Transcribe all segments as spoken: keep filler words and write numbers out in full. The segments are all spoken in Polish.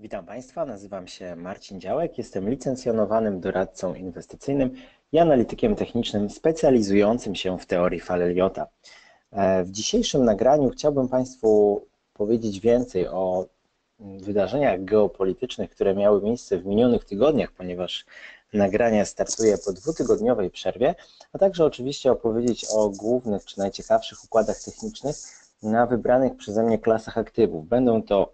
Witam Państwa, nazywam się Marcin Działek, jestem licencjonowanym doradcą inwestycyjnym i analitykiem technicznym specjalizującym się w teorii fal Elliota. W dzisiejszym nagraniu chciałbym Państwu powiedzieć więcej o wydarzeniach geopolitycznych, które miały miejsce w minionych tygodniach, ponieważ nagranie startuje po dwutygodniowej przerwie, a także oczywiście opowiedzieć o głównych czy najciekawszych układach technicznych na wybranych przeze mnie klasach aktywów. Będą to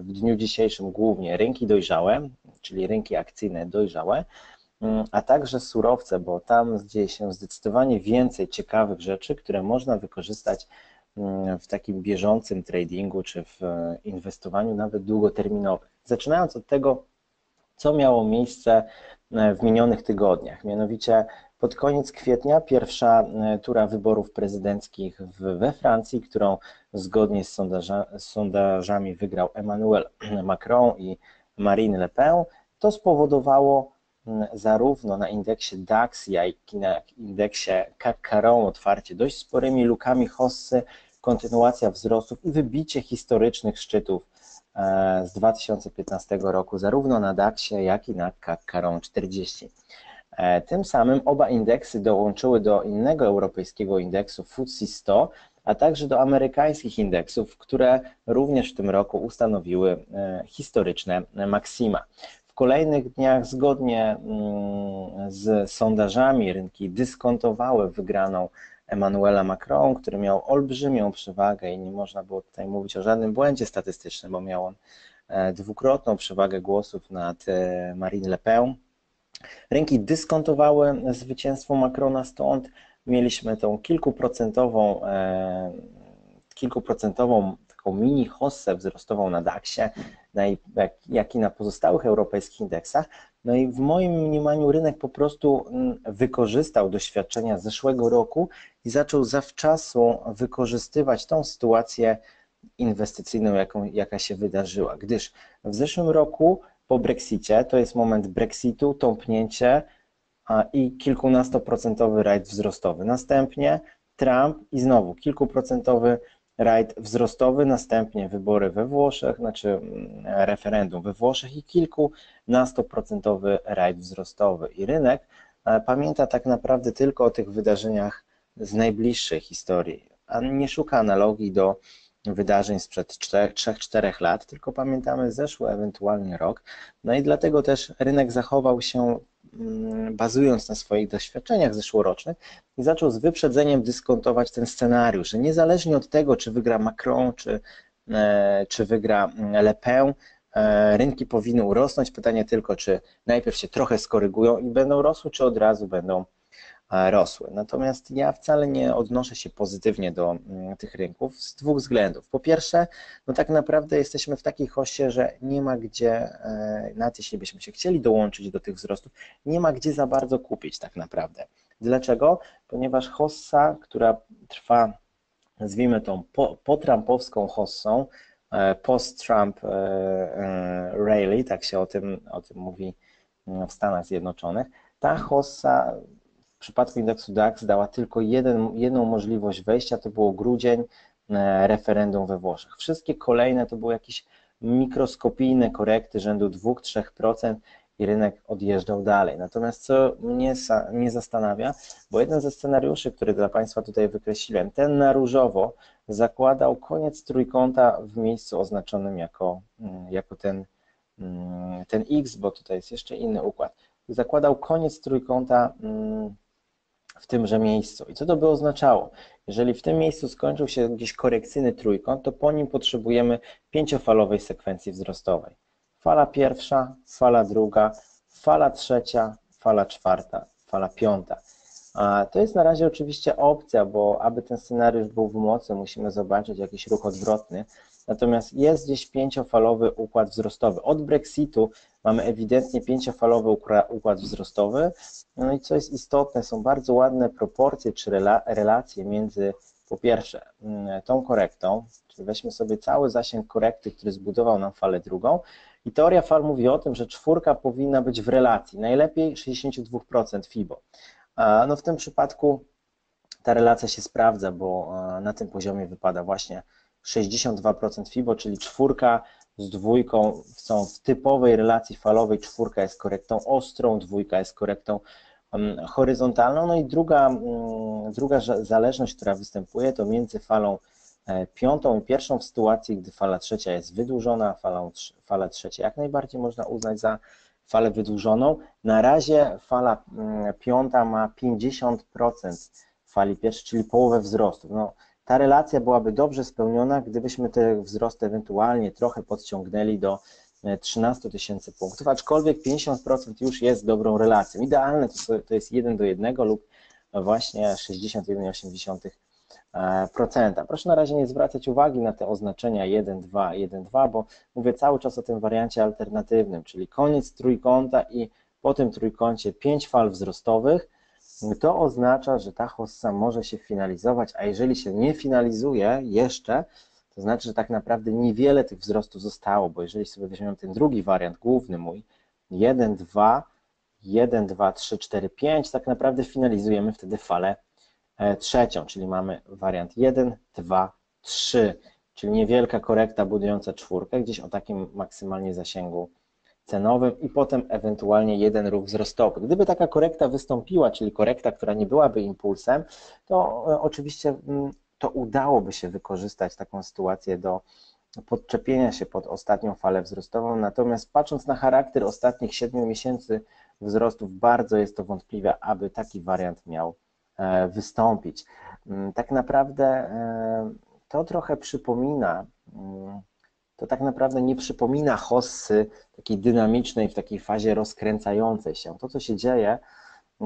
w dniu dzisiejszym głównie rynki dojrzałe, czyli rynki akcyjne dojrzałe, a także surowce, bo tam dzieje się zdecydowanie więcej ciekawych rzeczy, które można wykorzystać w takim bieżącym tradingu czy w inwestowaniu nawet długoterminowym. Zaczynając od tego, co miało miejsce w minionych tygodniach, mianowicie pod koniec kwietnia pierwsza tura wyborów prezydenckich we Francji, którą zgodnie z, sondaża, z sondażami wygrał Emmanuel Macron i Marine Le Pen. To spowodowało zarówno na indeksie DAX, jak i na indeksie C A C otwarcie dość sporymi lukami hossy, kontynuacja wzrostów i wybicie historycznych szczytów z dwa tysiące piętnastego roku zarówno na DAX-ie, jak i na C A C czterdzieści. Tym samym oba indeksy dołączyły do innego europejskiego indeksu F T S E sto, a także do amerykańskich indeksów, które również w tym roku ustanowiły historyczne maksima. W kolejnych dniach zgodnie z sondażami rynki dyskontowały wygraną Emmanuela Macron, który miał olbrzymią przewagę i nie można było tutaj mówić o żadnym błędzie statystycznym, bo miał on dwukrotną przewagę głosów nad Marine Le Pen. Rynki dyskontowały zwycięstwo Macrona, stąd mieliśmy tą kilkuprocentową, kilkuprocentową taką mini hossę wzrostową na DAX-ie, jak i na pozostałych europejskich indeksach. No i w moim mniemaniu rynek po prostu wykorzystał doświadczenia z zeszłego roku i zaczął zawczasu wykorzystywać tą sytuację inwestycyjną, jaką, jaka się wydarzyła, gdyż w zeszłym roku po Brexicie, to jest moment Brexitu, tąpnięcie i kilkunastoprocentowy rajd wzrostowy. Następnie Trump i znowu kilkuprocentowy rajd wzrostowy, następnie wybory we Włoszech, znaczy referendum we Włoszech i kilkunastoprocentowy rajd wzrostowy. I rynek pamięta tak naprawdę tylko o tych wydarzeniach z najbliższej historii, a nie szuka analogii do wydarzeń sprzed trzech czterech lat, tylko pamiętamy zeszły ewentualnie rok, no i dlatego też rynek zachował się bazując na swoich doświadczeniach zeszłorocznych i zaczął z wyprzedzeniem dyskontować ten scenariusz, że niezależnie od tego, czy wygra Macron, czy, czy wygra Le Pen, rynki powinny urosnąć, pytanie tylko, czy najpierw się trochę skorygują i będą rosły, czy od razu będą rosły. Natomiast ja wcale nie odnoszę się pozytywnie do tych rynków z dwóch względów. Po pierwsze, no tak naprawdę jesteśmy w takiej hoście, że nie ma gdzie, nawet jeśli byśmy się chcieli dołączyć do tych wzrostów, nie ma gdzie za bardzo kupić tak naprawdę. Dlaczego? Ponieważ hossa, która trwa, nazwijmy tą potrampowską hossą, post-Trump rally, tak się o tym, o tym mówi w Stanach Zjednoczonych, ta hossa w przypadku indeksu DAX dała tylko jeden, jedną możliwość wejścia, to było grudzień, referendum we Włoszech. Wszystkie kolejne to były jakieś mikroskopijne korekty rzędu dwa do trzech procent i rynek odjeżdżał dalej. Natomiast co mnie, mnie zastanawia, bo jeden ze scenariuszy, który dla Państwa tutaj wykreśliłem, ten na różowo zakładał koniec trójkąta w miejscu oznaczonym jako, jako ten, ten X, bo tutaj jest jeszcze inny układ. Zakładał koniec trójkąta w tymże miejscu. I co to by oznaczało? Jeżeli w tym miejscu skończył się gdzieś korekcyjny trójkąt, to po nim potrzebujemy pięciofalowej sekwencji wzrostowej. Fala pierwsza, fala druga, fala trzecia, fala czwarta, fala piąta. A to jest na razie oczywiście opcja, bo aby ten scenariusz był w mocy, musimy zobaczyć jakiś ruch odwrotny. Natomiast jest gdzieś pięciofalowy układ wzrostowy. Od Brexitu mamy ewidentnie pięciofalowy układ wzrostowy. No i co jest istotne, są bardzo ładne proporcje czy relacje między po pierwsze tą korektą, czyli weźmy sobie cały zasięg korekty, który zbudował nam falę drugą i teoria fal mówi o tym, że czwórka powinna być w relacji, najlepiej sześćdziesiąt dwa procent Fibo. No w tym przypadku ta relacja się sprawdza, bo na tym poziomie wypada właśnie sześćdziesiąt dwa procent Fibo, czyli czwórka z dwójką są w typowej relacji falowej, czwórka jest korektą ostrą, dwójka jest korektą horyzontalną. No i druga, druga zależność, która występuje, to między falą piątą i pierwszą w sytuacji, gdy fala trzecia jest wydłużona, falą, fala trzecia jak najbardziej można uznać za falę wydłużoną. Na razie fala piąta ma pięćdziesiąt procent fali pierwszej, czyli połowę wzrostu. No, ta relacja byłaby dobrze spełniona, gdybyśmy te wzrosty ewentualnie trochę podciągnęli do trzynastu tysięcy punktów, aczkolwiek pięćdziesiąt procent już jest dobrą relacją. Idealne to, to jest jeden do jednego lub właśnie sześćdziesiąt jeden przecinek osiem procent. Proszę na razie nie zwracać uwagi na te oznaczenia jeden, dwa, jeden, dwa, bo mówię cały czas o tym wariancie alternatywnym, czyli koniec trójkąta i po tym trójkącie pięć fal wzrostowych. To oznacza, że ta hossa może się finalizować, a jeżeli się nie finalizuje jeszcze, to znaczy, że tak naprawdę niewiele tych wzrostów zostało, bo jeżeli sobie weźmiemy ten drugi wariant, główny mój, jeden, dwa, jeden, dwa, trzy, cztery, pięć, tak naprawdę finalizujemy wtedy falę trzecią, czyli mamy wariant jeden, dwa, trzy, czyli niewielka korekta budująca czwórkę, gdzieś o takim maksymalnie zasięgu cenowym i potem ewentualnie jeden ruch wzrostowy. Gdyby taka korekta wystąpiła, czyli korekta, która nie byłaby impulsem, to oczywiście to udałoby się wykorzystać taką sytuację do podczepienia się pod ostatnią falę wzrostową, natomiast patrząc na charakter ostatnich siedmiu miesięcy wzrostów, bardzo jest to wątpliwe, aby taki wariant miał wystąpić. Tak naprawdę to trochę przypomina, to tak naprawdę nie przypomina hossy takiej dynamicznej, w takiej fazie rozkręcającej się. To, co się dzieje,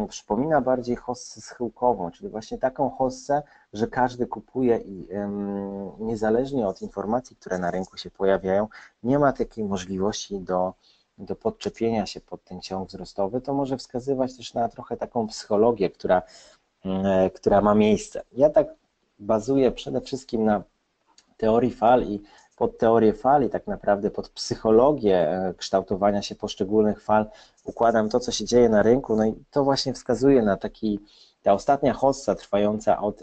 przypomina bardziej hossę schyłkową, czyli właśnie taką hossę, że każdy kupuje i niezależnie od informacji, które na rynku się pojawiają, nie ma takiej możliwości do, do podczepienia się pod ten ciąg wzrostowy. To może wskazywać też na trochę taką psychologię, która, która ma miejsce. Ja tak bazuję przede wszystkim na teorii fal i pod teorię fal i tak naprawdę pod psychologię kształtowania się poszczególnych fal układam to, co się dzieje na rynku, no i to właśnie wskazuje na taki, ta ostatnia hossa trwająca od,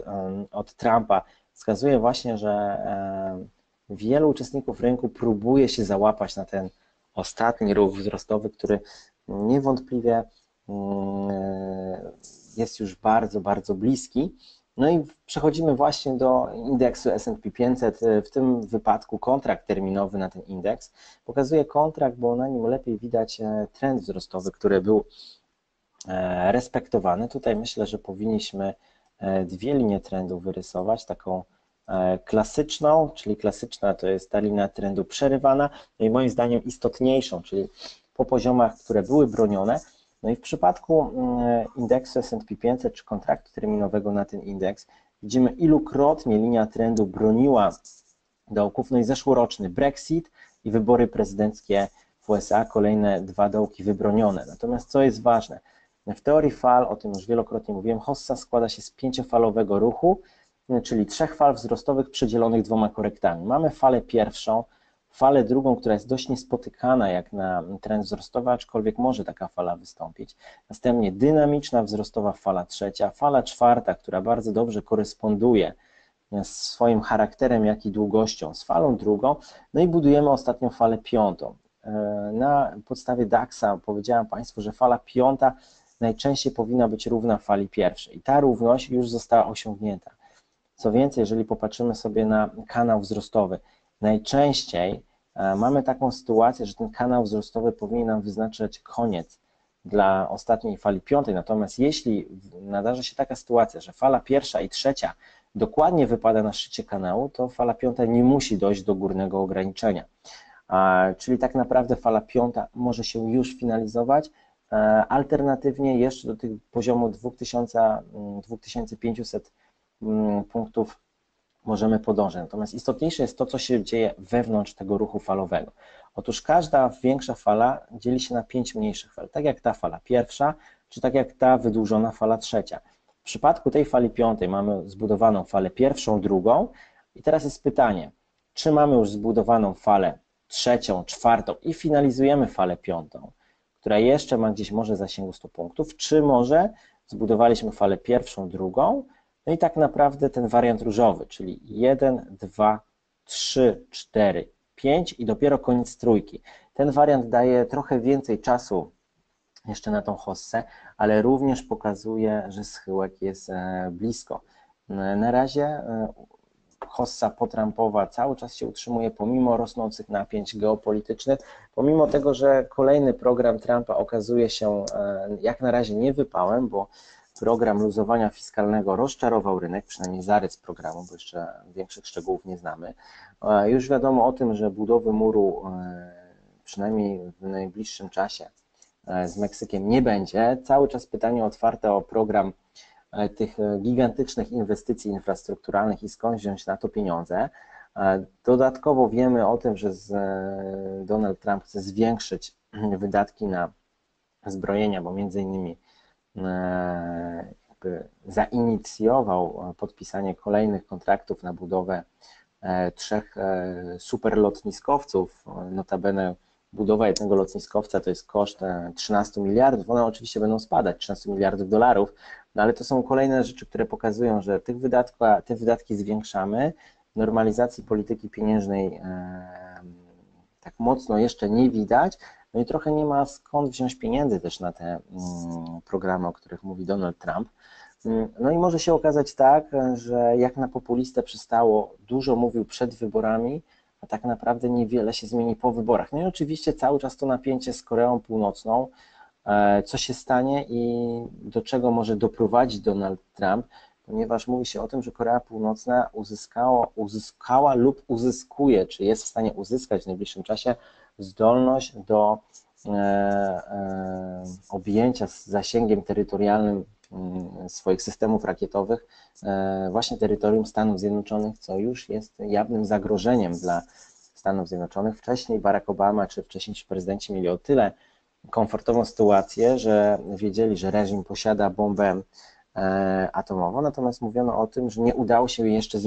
od Trumpa, wskazuje właśnie, że wielu uczestników rynku próbuje się załapać na ten ostatni ruch wzrostowy, który niewątpliwie jest już bardzo, bardzo bliski. No i przechodzimy właśnie do indeksu S and P pięćset, w tym wypadku kontrakt terminowy na ten indeks. Pokazuje kontrakt, bo na nim lepiej widać trend wzrostowy, który był respektowany. Tutaj myślę, że powinniśmy dwie linie trendu wyrysować, taką klasyczną, czyli klasyczna to jest ta linia trendu przerywana, no i moim zdaniem istotniejszą, czyli po poziomach, które były bronione. No i w przypadku indeksu S and P pięćset czy kontraktu terminowego na ten indeks widzimy, ilukrotnie linia trendu broniła dołków, no i zeszłoroczny Brexit i wybory prezydenckie w U S A, kolejne dwa dołki wybronione. Natomiast co jest ważne, w teorii fal, o tym już wielokrotnie mówiłem, hossa składa się z pięciofalowego ruchu, czyli trzech fal wzrostowych przydzielonych dwoma korektami. Mamy falę pierwszą, falę drugą, która jest dość niespotykana jak na trend wzrostowy, aczkolwiek może taka fala wystąpić. Następnie dynamiczna wzrostowa fala trzecia, fala czwarta, która bardzo dobrze koresponduje z swoim charakterem, jak i długością, z falą drugą, no i budujemy ostatnią falę piątą. Na podstawie daksa powiedziałem Państwu, że fala piąta najczęściej powinna być równa fali pierwszej i ta równość już została osiągnięta. Co więcej, jeżeli popatrzymy sobie na kanał wzrostowy, najczęściej mamy taką sytuację, że ten kanał wzrostowy powinien nam wyznaczać koniec dla ostatniej fali piątej, natomiast jeśli nadarzy się taka sytuacja, że fala pierwsza i trzecia dokładnie wypada na szczycie kanału, to fala piąta nie musi dojść do górnego ograniczenia, czyli tak naprawdę fala piąta może się już finalizować, alternatywnie jeszcze do tych poziomu dwa tysiące pięćset punktów możemy podążać, natomiast istotniejsze jest to, co się dzieje wewnątrz tego ruchu falowego. Otóż każda większa fala dzieli się na pięć mniejszych fal, tak jak ta fala pierwsza, czy tak jak ta wydłużona fala trzecia. W przypadku tej fali piątej mamy zbudowaną falę pierwszą, drugą i teraz jest pytanie, czy mamy już zbudowaną falę trzecią, czwartą i finalizujemy falę piątą, która jeszcze ma gdzieś może zasięgu stu punktów, czy może zbudowaliśmy falę pierwszą, drugą, no i tak naprawdę ten wariant różowy, czyli 1, 2, trzy, cztery, pięć i dopiero koniec trójki. Ten wariant daje trochę więcej czasu jeszcze na tą hossę, ale również pokazuje, że schyłek jest blisko. Na razie hossa potrampowa cały czas się utrzymuje pomimo rosnących napięć geopolitycznych, pomimo tego, że kolejny program Trumpa okazuje się jak na razie niewypałem, bo program luzowania fiskalnego rozczarował rynek, przynajmniej zarys programu, bo jeszcze większych szczegółów nie znamy. Już wiadomo o tym, że budowy muru przynajmniej w najbliższym czasie z Meksykiem nie będzie. Cały czas pytanie otwarte o program tych gigantycznych inwestycji infrastrukturalnych i skąd wziąć na to pieniądze. Dodatkowo wiemy o tym, że Donald Trump chce zwiększyć wydatki na zbrojenia, bo między innymi jakby zainicjował podpisanie kolejnych kontraktów na budowę trzech superlotniskowców. Notabene budowa jednego lotniskowca to jest koszt trzynastu miliardów, one oczywiście będą spadać, trzynastu miliardów dolarów, no ale to są kolejne rzeczy, które pokazują, że tych wydatków, te wydatki zwiększamy, normalizacji polityki pieniężnej tak mocno jeszcze nie widać, no i trochę nie ma skąd wziąć pieniędzy też na te programy, o których mówi Donald Trump. No i może się okazać tak, że jak na populistę przystało, dużo mówił przed wyborami, a tak naprawdę niewiele się zmieni po wyborach. No i oczywiście cały czas to napięcie z Koreą Północną, co się stanie i do czego może doprowadzić Donald Trump, ponieważ mówi się o tym, że Korea Północna uzyskała, uzyskała lub uzyskuje, czy jest w stanie uzyskać w najbliższym czasie zdolność do e, e, objęcia z zasięgiem terytorialnym swoich systemów rakietowych właśnie terytorium Stanów Zjednoczonych, co już jest jawnym zagrożeniem dla Stanów Zjednoczonych. Wcześniej Barack Obama czy wcześniejsi prezydenci mieli o tyle komfortową sytuację, że wiedzieli, że reżim posiada bombę atomową, natomiast mówiono o tym, że nie udało się jej jeszcze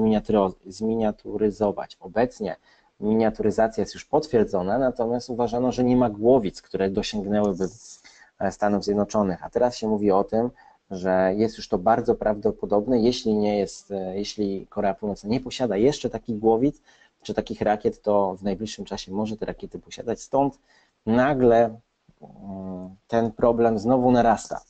zminiaturyzować. Obecnie miniaturyzacja jest już potwierdzona, natomiast uważano, że nie ma głowic, które dosięgnęłyby Stanów Zjednoczonych, a teraz się mówi o tym, że jest już to bardzo prawdopodobne, jeśli nie jest, jeśli Korea Północna nie posiada jeszcze takich głowic czy takich rakiet, to w najbliższym czasie może te rakiety posiadać, stąd nagle ten problem znowu narasta.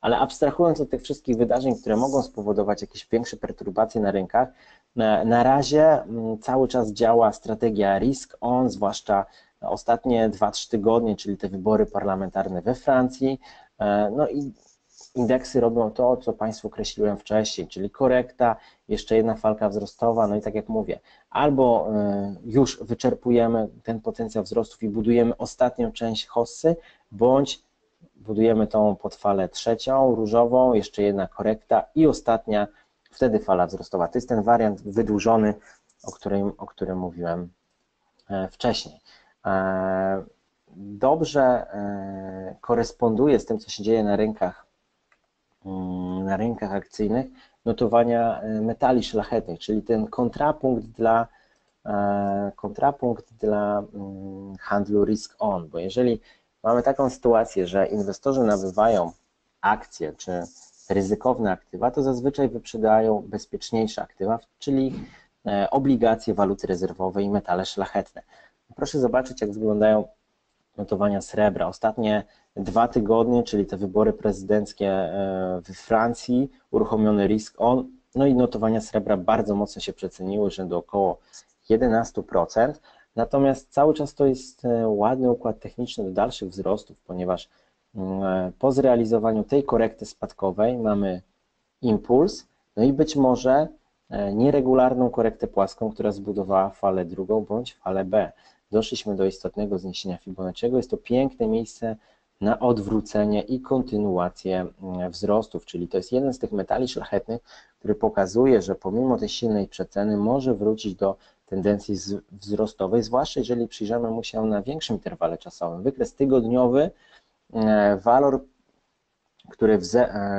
Ale abstrahując od tych wszystkich wydarzeń, które mogą spowodować jakieś większe perturbacje na rynkach, na, na razie cały czas działa strategia risk on, zwłaszcza ostatnie dwa, trzy tygodnie, czyli te wybory parlamentarne we Francji, no i indeksy robią to, co Państwu określiłem wcześniej, czyli korekta, jeszcze jedna falka wzrostowa, no i tak jak mówię, albo już wyczerpujemy ten potencjał wzrostów i budujemy ostatnią część hossy, bądź budujemy tą podfalę trzecią, różową, jeszcze jedna korekta i ostatnia, wtedy fala wzrostowa. To jest ten wariant wydłużony, o którym, o którym mówiłem wcześniej. Dobrze koresponduje z tym, co się dzieje na rynkach na rynkach akcyjnych notowania metali szlachetnych, czyli ten kontrapunkt dla, kontrapunkt dla handlu risk on, bo jeżeli mamy taką sytuację, że inwestorzy nabywają akcje czy ryzykowne aktywa, to zazwyczaj wyprzedają bezpieczniejsze aktywa, czyli obligacje, waluty rezerwowe i metale szlachetne. Proszę zobaczyć, jak wyglądają notowania srebra. Ostatnie dwa tygodnie, czyli te wybory prezydenckie we Francji, uruchomiony risk on, no i notowania srebra bardzo mocno się przeceniły, że do około jedenastu procent, natomiast cały czas to jest ładny układ techniczny do dalszych wzrostów, ponieważ po zrealizowaniu tej korekty spadkowej mamy impuls, no i być może nieregularną korektę płaską, która zbudowała falę drugą bądź falę B. Doszliśmy do istotnego zniesienia Fibonacciego, jest to piękne miejsce na odwrócenie i kontynuację wzrostów, czyli to jest jeden z tych metali szlachetnych, który pokazuje, że pomimo tej silnej przeceny może wrócić do tendencji wzrostowej, zwłaszcza jeżeli przyjrzymy mu się na większym interwale czasowym. Wykres tygodniowy, walor, który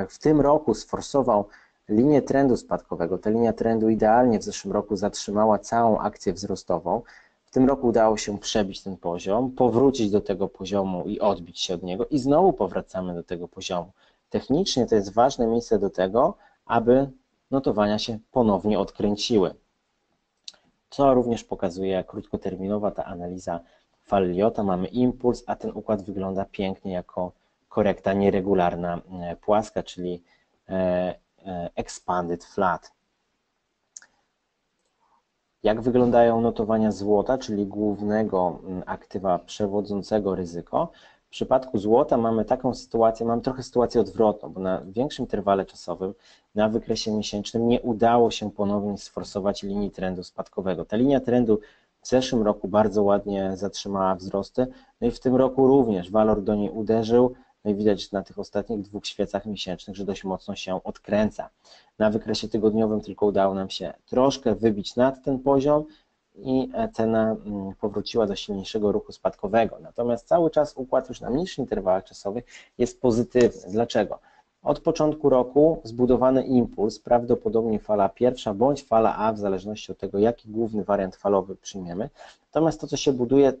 w tym roku sforsował linię trendu spadkowego, ta linia trendu idealnie w zeszłym roku zatrzymała całą akcję wzrostową. W tym roku udało się przebić ten poziom, powrócić do tego poziomu i odbić się od niego i znowu powracamy do tego poziomu. Technicznie to jest ważne miejsce do tego, aby notowania się ponownie odkręciły. co również pokazuje krótkoterminowa ta analiza fal Elliota. Mamy impuls, a ten układ wygląda pięknie jako korekta nieregularna, płaska, czyli expanded flat. Jak wyglądają notowania złota, czyli głównego aktywa przewodzącego ryzyko? W przypadku złota mamy taką sytuację, mamy trochę sytuację odwrotną, bo na większym interwale czasowym, na wykresie miesięcznym nie udało się ponownie sforsować linii trendu spadkowego. Ta linia trendu w zeszłym roku bardzo ładnie zatrzymała wzrosty, no i w tym roku również walor do niej uderzył, no i widać na tych ostatnich dwóch świecach miesięcznych, że dość mocno się odkręca. Na wykresie tygodniowym tylko udało nam się troszkę wybić nad ten poziom i cena powróciła do silniejszego ruchu spadkowego. Natomiast cały czas układ już na mniejszych interwałach czasowych jest pozytywny. Dlaczego? Od początku roku zbudowany impuls, prawdopodobnie fala pierwsza bądź fala A, w zależności od tego, jaki główny wariant falowy przyjmiemy. Natomiast to, co się buduje,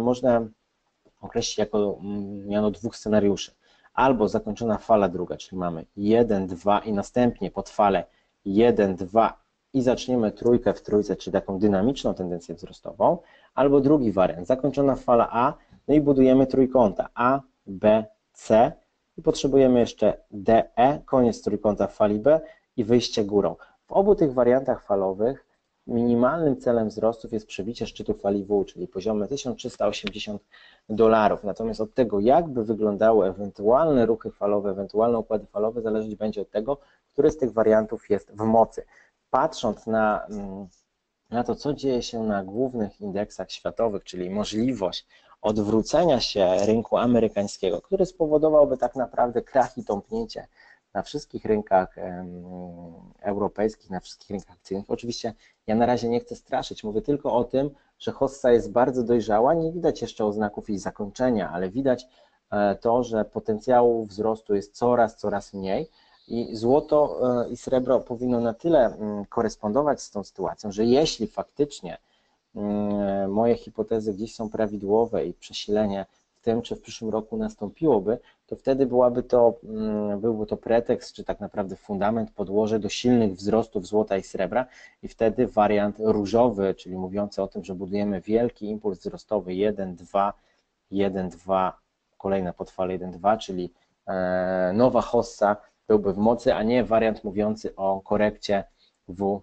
można określić jako miano dwóch scenariuszy. Albo zakończona fala druga, czyli mamy jeden, dwa i następnie pod falę jeden, dwa i zaczniemy trójkę w trójce, czyli taką dynamiczną tendencję wzrostową, albo drugi wariant, zakończona fala A, no i budujemy trójkąta A, B, C i potrzebujemy jeszcze D, E, koniec trójkąta w fali B i wyjście górą. W obu tych wariantach falowych minimalnym celem wzrostów jest przebicie szczytu fali W, czyli poziomy tysiąc trzysta osiemdziesiąt dolarów. Natomiast od tego, jakby wyglądały ewentualne ruchy falowe, ewentualne układy falowe, zależeć będzie od tego, który z tych wariantów jest w mocy. Patrząc na, na to, co dzieje się na głównych indeksach światowych, czyli możliwość odwrócenia się rynku amerykańskiego, który spowodowałby tak naprawdę krach i tąpnięcie na wszystkich rynkach europejskich, na wszystkich rynkach akcyjnych. Oczywiście ja na razie nie chcę straszyć, mówię tylko o tym, że hossa jest bardzo dojrzała, nie widać jeszcze oznaków jej zakończenia, ale widać to, że potencjału wzrostu jest coraz, coraz mniej. I złoto i srebro powinno na tyle korespondować z tą sytuacją, że jeśli faktycznie moje hipotezy gdzieś są prawidłowe i przesilenie w tym czy w przyszłym roku nastąpiłoby, to wtedy byłaby to, byłby to pretekst, czy tak naprawdę fundament, podłoże do silnych wzrostów złota i srebra i wtedy wariant różowy, czyli mówiący o tym, że budujemy wielki impuls wzrostowy jeden, dwa, jeden, dwa, kolejna podfala jeden, dwa, czyli nowa hossa, byłby w mocy, a nie wariant mówiący o korekcie W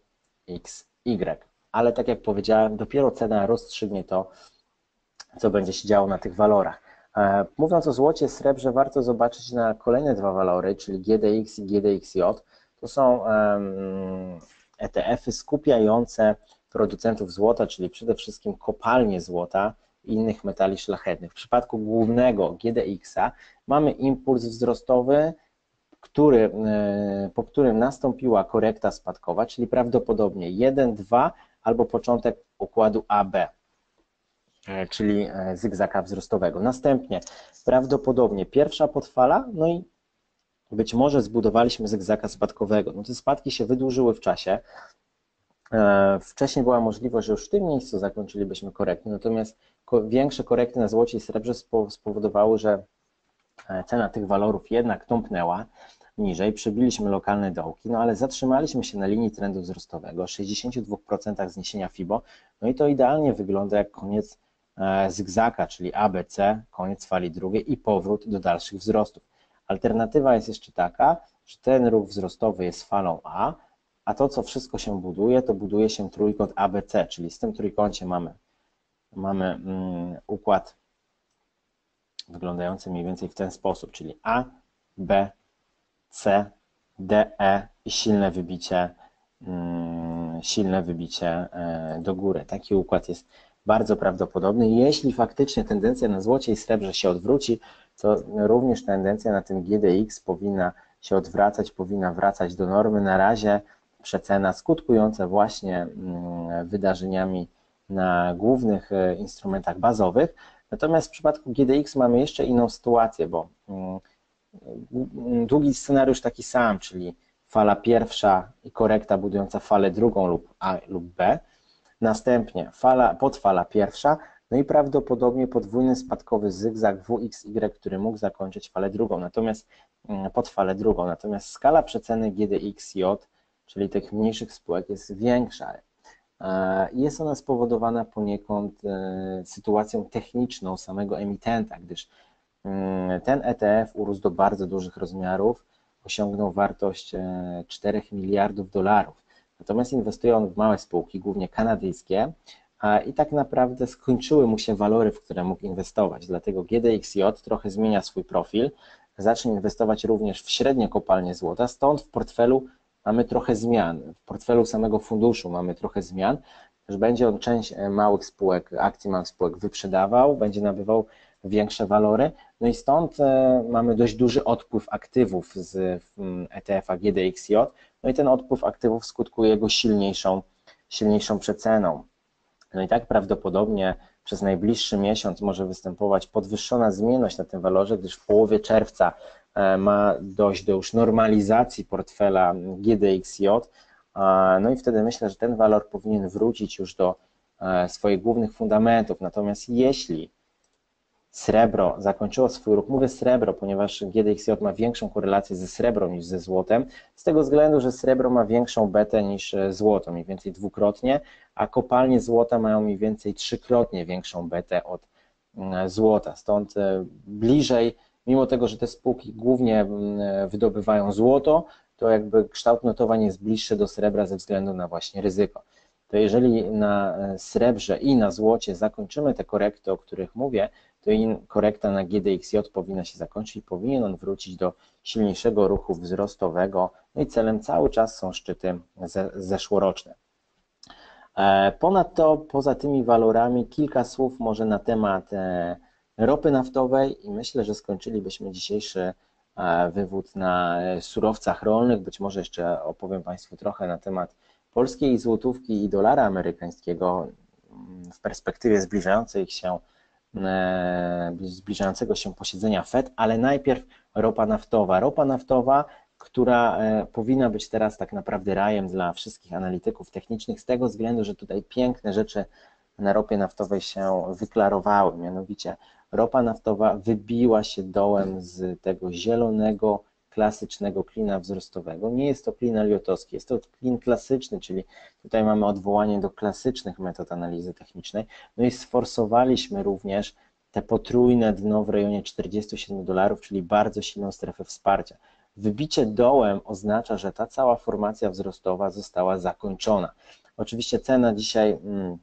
X Y. Ale tak jak powiedziałem, dopiero cena rozstrzygnie to, co będzie się działo na tych walorach. Mówiąc o złocie, srebrze, warto zobaczyć na kolejne dwa walory, czyli G D X i G D X J. To są E T F-y skupiające producentów złota, czyli przede wszystkim kopalnie złota i innych metali szlachetnych. W przypadku głównego G D X-a mamy impuls wzrostowy, Który, po którym nastąpiła korekta spadkowa, czyli prawdopodobnie jeden, dwa albo początek układu A B, czyli zygzaka wzrostowego. Następnie prawdopodobnie pierwsza podfala, no i być może zbudowaliśmy zygzaka spadkowego. No te spadki się wydłużyły w czasie. Wcześniej była możliwość, że już w tym miejscu zakończylibyśmy korekty, natomiast większe korekty na złocie i srebrze spowodowały, że cena tych walorów jednak tąpnęła niżej, przybiliśmy lokalne dołki, no ale zatrzymaliśmy się na linii trendu wzrostowego, sześćdziesiąt dwa procent zniesienia FIBO, no i to idealnie wygląda jak koniec zygzaka, czyli A B C, koniec fali drugiej i powrót do dalszych wzrostów. Alternatywa jest jeszcze taka, że ten ruch wzrostowy jest falą A, a to, co wszystko się buduje, to buduje się trójkąt A B C, czyli z tym trójkącie mamy, mamy mm, układ wyglądający mniej więcej w ten sposób, czyli A, B, C, D, E i silne wybicie, silne wybicie do góry. Taki układ jest bardzo prawdopodobny. Jeśli faktycznie tendencja na złocie i srebrze się odwróci, to również tendencja na tym G D X powinna się odwracać, powinna wracać do normy. Na razie przecena skutkująca właśnie wydarzeniami na głównych instrumentach bazowych. Natomiast w przypadku G D X mamy jeszcze inną sytuację, bo długi scenariusz taki sam, czyli fala pierwsza i korekta budująca falę drugą lub A lub B, następnie fala, podfala pierwsza, no i prawdopodobnie podwójny spadkowy zygzak W X Y, który mógł zakończyć falę drugą, natomiast podfalę drugą, natomiast skala przeceny G D X J, czyli tych mniejszych spółek jest większa. Jest ona spowodowana poniekąd sytuacją techniczną samego emitenta, gdyż ten E T F urósł do bardzo dużych rozmiarów, osiągnął wartość czterech miliardów dolarów. Natomiast inwestuje on w małe spółki, głównie kanadyjskie, i tak naprawdę skończyły mu się walory, w które mógł inwestować. Dlatego G D X J trochę zmienia swój profil, zacznie inwestować również w średnie kopalnie złota, stąd w portfelu mamy trochę zmian, w portfelu samego funduszu mamy trochę zmian, że będzie on część małych spółek, akcji małych spółek wyprzedawał, będzie nabywał większe walory, no i stąd mamy dość duży odpływ aktywów z E T F-a G D X J, no i ten odpływ aktywów skutkuje jego silniejszą, silniejszą przeceną. No i tak prawdopodobnie przez najbliższy miesiąc może występować podwyższona zmienność na tym walorze, gdyż w połowie czerwca ma dojść do już normalizacji portfela G D X J, no i wtedy myślę, że ten walor powinien wrócić już do swoich głównych fundamentów. Natomiast jeśli srebro zakończyło swój ruch, mówię srebro, ponieważ G D X J ma większą korelację ze srebrą niż ze złotem, z tego względu, że srebro ma większą betę niż złoto, mniej więcej dwukrotnie, a kopalnie złota mają mniej więcej trzykrotnie większą betę od złota, stąd bliżej, mimo tego, że te spółki głównie wydobywają złoto, to jakby kształt notowań jest bliższy do srebra ze względu na właśnie ryzyko. To jeżeli na srebrze i na złocie zakończymy te korekty, o których mówię, to i korekta na G D X J powinna się zakończyć i powinien on wrócić do silniejszego ruchu wzrostowego, no i celem cały czas są szczyty zeszłoroczne. Ponadto, poza tymi walorami, kilka słów może na temat ropy naftowej i myślę, że skończylibyśmy dzisiejszy wywód na surowcach rolnych. Być może jeszcze opowiem Państwu trochę na temat polskiej złotówki i dolara amerykańskiego w perspektywie zbliżających się, zbliżającego się posiedzenia Fed, ale najpierw ropa naftowa. Ropa naftowa, która powinna być teraz tak naprawdę rajem dla wszystkich analityków technicznych z tego względu, że tutaj piękne rzeczy na ropie naftowej się wyklarowały, mianowicie ropa naftowa wybiła się dołem z tego zielonego, klasycznego klina wzrostowego. Nie jest to klin elliotowski, jest to klin klasyczny, czyli tutaj mamy odwołanie do klasycznych metod analizy technicznej. No i sforsowaliśmy również te potrójne dno w rejonie czterdziestu siedmiu dolarów, czyli bardzo silną strefę wsparcia. Wybicie dołem oznacza, że ta cała formacja wzrostowa została zakończona. Oczywiście cena dzisiaj Hmm,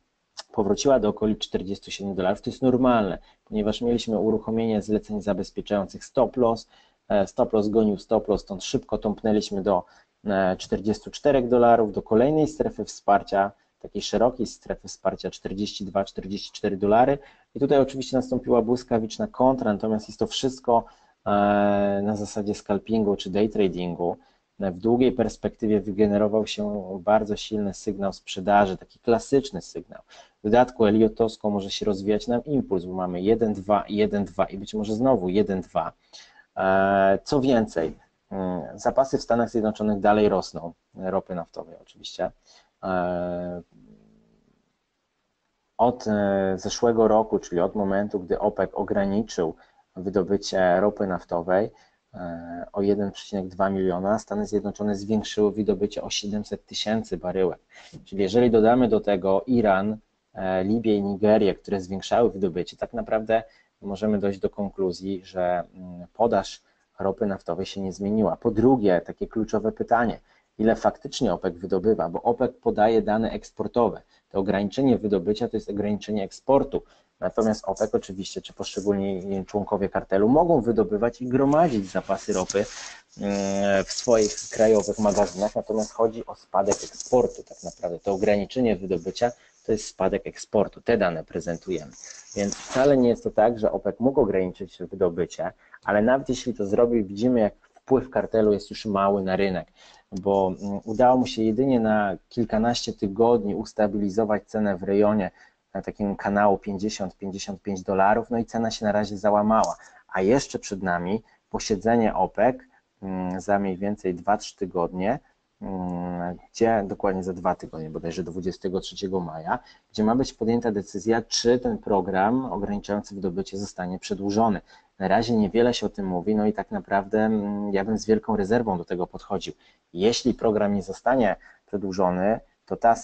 powróciła do okolic czterdziestu siedmiu dolarów, to jest normalne, ponieważ mieliśmy uruchomienie zleceń zabezpieczających stop loss, stop loss gonił stop loss, stąd szybko tąpnęliśmy do czterdziestu czterech dolarów, do kolejnej strefy wsparcia, takiej szerokiej strefy wsparcia czterdzieści dwa czterdzieści cztery dolary i tutaj oczywiście nastąpiła błyskawiczna kontra, natomiast jest to wszystko na zasadzie scalpingu czy day tradingu. W długiej perspektywie wygenerował się bardzo silny sygnał sprzedaży, taki klasyczny sygnał. W dodatku elliotowsko może się rozwijać nam impuls, bo mamy jeden dwa, jeden dwa i być może znowu jeden dwa. Co więcej, zapasy w Stanach Zjednoczonych dalej rosną, ropy naftowej oczywiście. Od zeszłego roku, czyli od momentu, gdy OPEC ograniczył wydobycie ropy naftowej, o jeden przecinek dwa miliona, Stany Zjednoczone zwiększyły wydobycie o siedemset tysięcy baryłek. Czyli jeżeli dodamy do tego Iran, Libię i Nigerię, które zwiększały wydobycie, tak naprawdę możemy dojść do konkluzji, że podaż ropy naftowej się nie zmieniła. Po drugie, takie kluczowe pytanie, ile faktycznie OPEC wydobywa, bo OPEC podaje dane eksportowe. To ograniczenie wydobycia to jest ograniczenie eksportu. Natomiast OPEC oczywiście, czy poszczególni członkowie kartelu mogą wydobywać i gromadzić zapasy ropy w swoich krajowych magazynach, natomiast chodzi o spadek eksportu tak naprawdę. To ograniczenie wydobycia to jest spadek eksportu, te dane prezentujemy. Więc wcale nie jest to tak, że OPEC mógł ograniczyć wydobycie, ale nawet jeśli to zrobił, widzimy, jak wpływ kartelu jest już mały na rynek, bo udało mu się jedynie na kilkanaście tygodni ustabilizować cenę w rejonie na takim kanału pięćdziesiąt do pięćdziesięciu pięciu dolarów, no i cena się na razie załamała, a jeszcze przed nami posiedzenie OPEC za mniej więcej dwa trzy tygodnie, gdzie dokładnie za dwa tygodnie, bodajże dwudziestego trzeciego maja, gdzie ma być podjęta decyzja, czy ten program ograniczający wydobycie zostanie przedłużony. Na razie niewiele się o tym mówi, no i tak naprawdę ja bym z wielką rezerwą do tego podchodził. Jeśli program nie zostanie przedłużony, to ta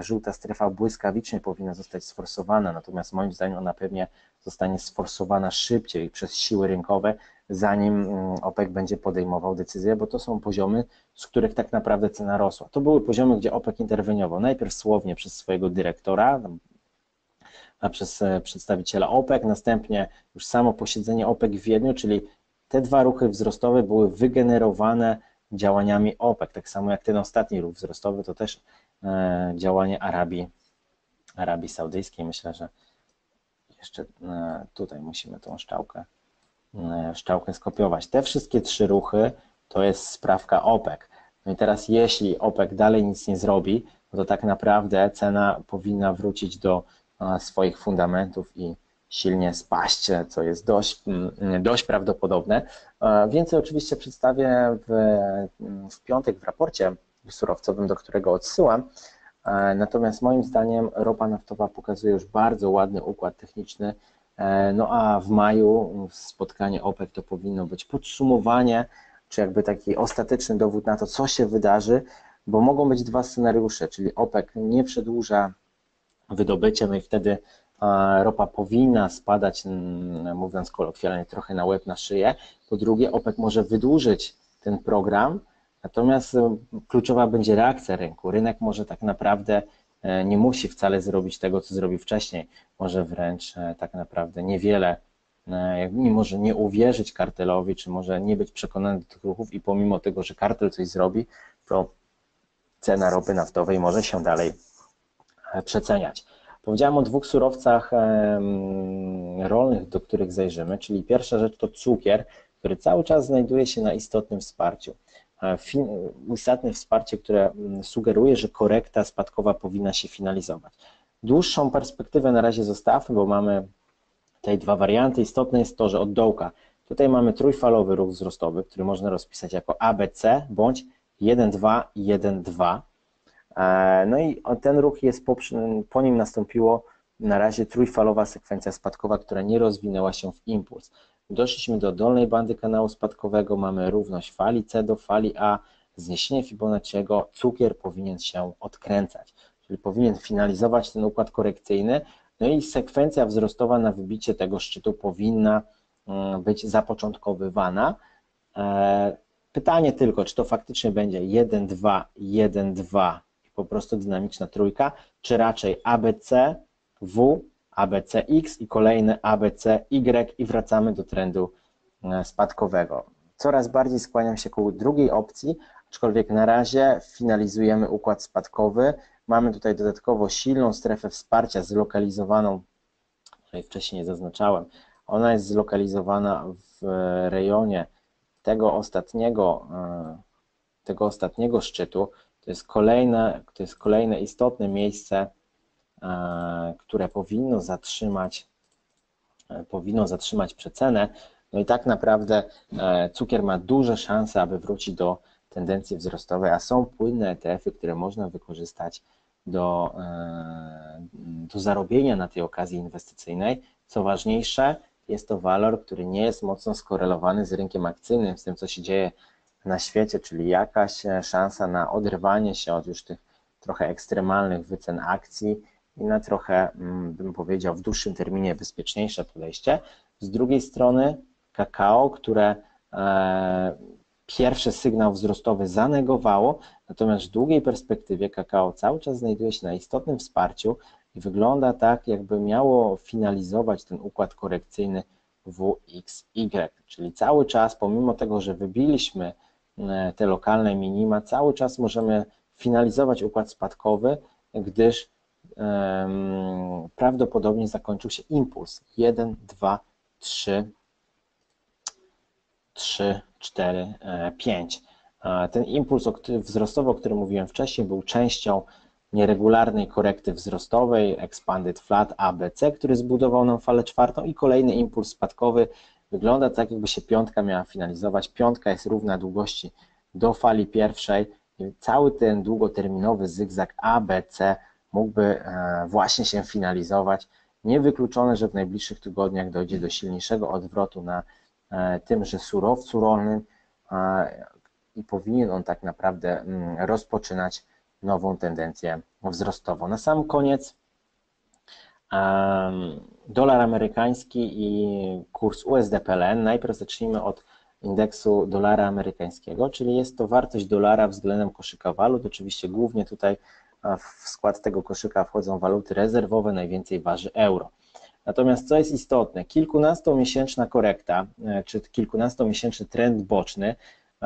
żółta strefa błyskawicznie powinna zostać sforsowana, natomiast moim zdaniem ona pewnie zostanie sforsowana szybciej przez siły rynkowe, zanim OPEC będzie podejmował decyzję, bo to są poziomy, z których tak naprawdę cena rosła. To były poziomy, gdzie OPEC interweniował, najpierw słownie przez swojego dyrektora, a przez przedstawiciela OPEC, następnie już samo posiedzenie OPEC w Wiedniu, czyli te dwa ruchy wzrostowe były wygenerowane działaniami OPEC, tak samo jak ten ostatni ruch wzrostowy, to też działanie Arabii, Arabii Saudyjskiej. Myślę, że jeszcze tutaj musimy tą szczałkę, szczałkę skopiować. Te wszystkie trzy ruchy to jest sprawka OPEC. No i teraz jeśli OPEC dalej nic nie zrobi, to tak naprawdę cena powinna wrócić do swoich fundamentów i silnie spaść, co jest dość, dość prawdopodobne. Więcej oczywiście przedstawię w, w piątek w raporcie surowcowym, do którego odsyłam. Natomiast moim zdaniem ropa naftowa pokazuje już bardzo ładny układ techniczny, no a w maju spotkanie OPEC to powinno być podsumowanie, czy jakby taki ostateczny dowód na to, co się wydarzy, bo mogą być dwa scenariusze, czyli OPEC nie przedłuża wydobycia, no i wtedy ropa powinna spadać, mówiąc kolokwialnie, trochę na łeb, na szyję. Po drugie, OPEC może wydłużyć ten program, natomiast kluczowa będzie reakcja rynku. Rynek może tak naprawdę nie musi wcale zrobić tego, co zrobił wcześniej. Może wręcz tak naprawdę niewiele, może nie uwierzyć kartelowi, czy może nie być przekonany do tych ruchów i pomimo tego, że kartel coś zrobi, to cena ropy naftowej może się dalej przeceniać. Powiedziałem o dwóch surowcach rolnych, do których zajrzymy, czyli pierwsza rzecz to cukier, który cały czas znajduje się na istotnym wsparciu. Istotne wsparcie, które sugeruje, że korekta spadkowa powinna się finalizować. Dłuższą perspektywę na razie zostawmy, bo mamy te dwa warianty. Istotne jest to, że od dołka tutaj mamy trójfalowy ruch wzrostowy, który można rozpisać jako A B C bądź jeden dwa jeden dwa. No i ten ruch jest, po, po nim nastąpiło na razie trójfalowa sekwencja spadkowa, która nie rozwinęła się w impuls. Doszliśmy do dolnej bandy kanału spadkowego, mamy równość fali C do fali A, zniesienie Fibonacciego, cukier powinien się odkręcać, czyli powinien finalizować ten układ korekcyjny, no i sekwencja wzrostowa na wybicie tego szczytu powinna być zapoczątkowywana. Pytanie tylko, czy to faktycznie będzie jeden dwa jeden dwa, po prostu dynamiczna trójka, czy raczej A B C, W, A B C X i kolejne A B C Y i wracamy do trendu spadkowego. Coraz bardziej skłaniam się ku drugiej opcji, aczkolwiek na razie finalizujemy układ spadkowy. Mamy tutaj dodatkowo silną strefę wsparcia zlokalizowaną, której wcześniej nie zaznaczałem. Ona jest zlokalizowana w rejonie tego ostatniego, tego ostatniego szczytu. To jest kolejne, to jest kolejne istotne miejsce, które powinno zatrzymać, powinno zatrzymać przecenę. No i tak naprawdę cukier ma duże szanse, aby wrócić do tendencji wzrostowej, a są płynne E T F-y, które można wykorzystać do, do zarobienia na tej okazji inwestycyjnej. Co ważniejsze, jest to walor, który nie jest mocno skorelowany z rynkiem akcyjnym, z tym, co się dzieje na świecie, czyli jakaś szansa na oderwanie się od już tych trochę ekstremalnych wycen akcji i na trochę, bym powiedział, w dłuższym terminie bezpieczniejsze podejście. Z drugiej strony kakao, które pierwszy sygnał wzrostowy zanegowało, natomiast w długiej perspektywie kakao cały czas znajduje się na istotnym wsparciu i wygląda tak, jakby miało finalizować ten układ korekcyjny W X Y, czyli cały czas, pomimo tego, że wybiliśmy te lokalne minima, cały czas możemy finalizować układ spadkowy, gdyż um, prawdopodobnie zakończył się impuls jeden, dwa, trzy, trzy, cztery, pięć. Ten impuls wzrostowy, o którym mówiłem wcześniej, był częścią nieregularnej korekty wzrostowej, expanded flat A B C, który zbudował nam falę czwartą i kolejny impuls spadkowy. Wygląda tak, jakby się piątka miała finalizować. Piątka jest równa długości do fali pierwszej i cały ten długoterminowy zygzak A B C mógłby właśnie się finalizować. Niewykluczone, że w najbliższych tygodniach dojdzie do silniejszego odwrotu na tymże surowcu rolnym i powinien on tak naprawdę rozpoczynać nową tendencję wzrostową. Na sam koniec dolar amerykański i kurs U S D P L N. Najpierw zacznijmy od indeksu dolara amerykańskiego, czyli jest to wartość dolara względem koszyka walut. Oczywiście głównie tutaj w skład tego koszyka wchodzą waluty rezerwowe, najwięcej waży euro. Natomiast co jest istotne, kilkunastomiesięczna korekta, czy kilkunastomiesięczny trend boczny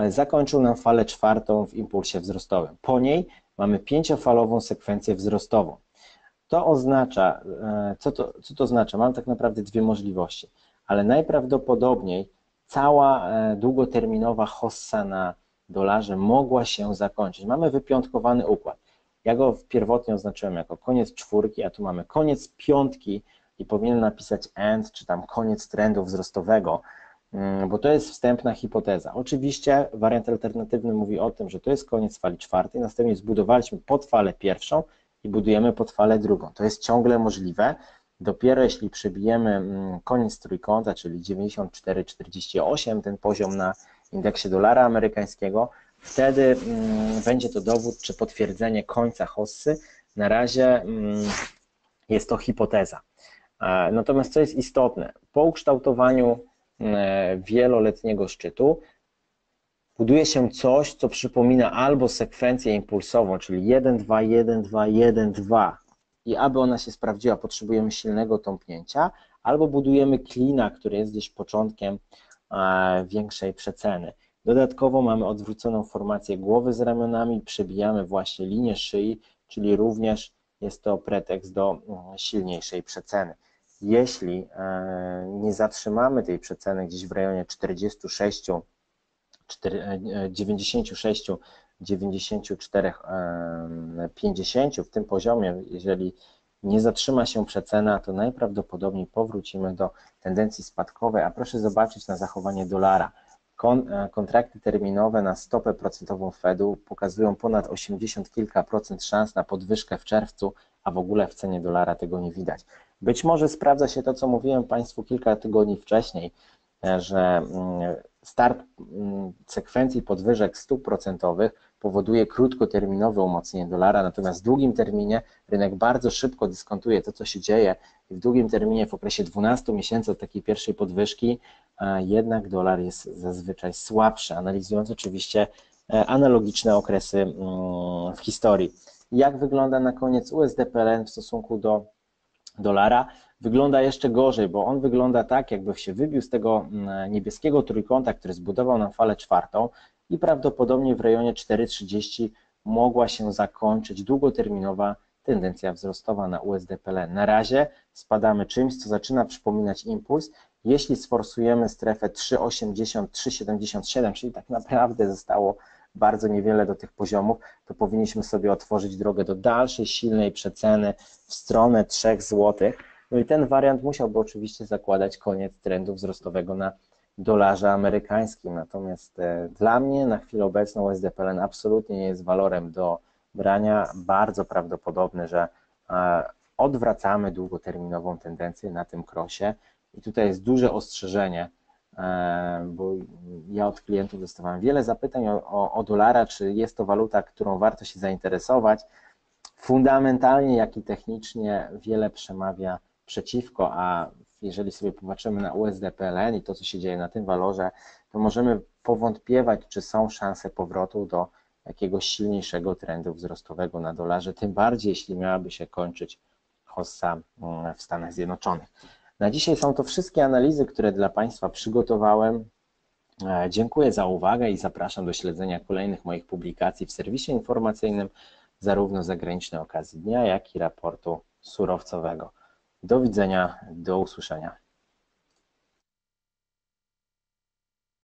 zakończył nam falę czwartą w impulsie wzrostowym. Po niej mamy pięciofalową sekwencję wzrostową. To oznacza, co to, co to oznacza? Mam tak naprawdę dwie możliwości, ale najprawdopodobniej cała długoterminowa hossa na dolarze mogła się zakończyć. Mamy wypiątkowany układ. Ja go pierwotnie oznaczyłem jako koniec czwórki, a tu mamy koniec piątki i powinienem napisać end, czy tam koniec trendu wzrostowego, bo to jest wstępna hipoteza. Oczywiście wariant alternatywny mówi o tym, że to jest koniec fali czwartej, następnie zbudowaliśmy pod falę pierwszą i budujemy pod falę drugą. To jest ciągle możliwe. Dopiero jeśli przebijemy koniec trójkąta, czyli dziewięćdziesiąt cztery przecinek czterdzieści osiem, ten poziom na indeksie dolara amerykańskiego, wtedy będzie to dowód czy potwierdzenie końca hossy. Na razie jest to hipoteza. Natomiast co jest istotne, po ukształtowaniu wieloletniego szczytu buduje się coś, co przypomina albo sekwencję impulsową, czyli jeden, dwa, jeden, dwa, jeden, dwa, i aby ona się sprawdziła, potrzebujemy silnego tąpnięcia, albo budujemy klina, który jest gdzieś początkiem większej przeceny. Dodatkowo mamy odwróconą formację głowy z ramionami, przebijamy właśnie linię szyi, czyli również jest to pretekst do silniejszej przeceny. Jeśli nie zatrzymamy tej przeceny gdzieś w rejonie czterdzieści sześć, dziewięćdziesiąt sześć, dziewięćdziesiąt cztery, pięćdziesiąt w tym poziomie, jeżeli nie zatrzyma się przecena, to najprawdopodobniej powrócimy do tendencji spadkowej, a proszę zobaczyć na zachowanie dolara. Kontrakty terminowe na stopę procentową Fedu pokazują ponad osiemdziesiąt kilka procent szans na podwyżkę w czerwcu, a w ogóle w cenie dolara tego nie widać. Być może sprawdza się to, co mówiłem Państwu kilka tygodni wcześniej, że start sekwencji podwyżek stóp procentowych powoduje krótkoterminowe umocnienie dolara, natomiast w długim terminie rynek bardzo szybko dyskontuje to, co się dzieje i w długim terminie w okresie dwunastu miesięcy od takiej pierwszej podwyżki jednak dolar jest zazwyczaj słabszy, analizując oczywiście analogiczne okresy w historii. Jak wygląda na koniec U S D P L N w stosunku do dolara? Wygląda jeszcze gorzej, bo on wygląda tak, jakby się wybił z tego niebieskiego trójkąta, który zbudował nam falę czwartą i prawdopodobnie w rejonie cztery trzydzieści mogła się zakończyć długoterminowa tendencja wzrostowa na U S D P L N. Na razie spadamy czymś, co zaczyna przypominać impuls. Jeśli sforsujemy strefę trzy osiemdziesiąt, trzy siedemdziesiąt siedem, czyli tak naprawdę zostało bardzo niewiele do tych poziomów, to powinniśmy sobie otworzyć drogę do dalszej silnej przeceny w stronę trzech złotych. No i ten wariant musiałby oczywiście zakładać koniec trendu wzrostowego na dolarze amerykańskim. Natomiast dla mnie na chwilę obecną U S D P L N absolutnie nie jest walorem do brania. Bardzo prawdopodobne, że odwracamy długoterminową tendencję na tym krosie i tutaj jest duże ostrzeżenie, bo ja od klientów dostawałem wiele zapytań o, o, o dolara, czy jest to waluta, którą warto się zainteresować. Fundamentalnie, jak i technicznie wiele przemawia przeciwko, a jeżeli sobie popatrzymy na U S D P L N i to, co się dzieje na tym walorze, to możemy powątpiewać, czy są szanse powrotu do jakiegoś silniejszego trendu wzrostowego na dolarze, tym bardziej, jeśli miałaby się kończyć hossa w Stanach Zjednoczonych. Na dzisiaj są to wszystkie analizy, które dla Państwa przygotowałem. Dziękuję za uwagę i zapraszam do śledzenia kolejnych moich publikacji w serwisie informacyjnym, zarówno zagranicznej okazji dnia, jak i raportu surowcowego. Do widzenia, do usłyszenia.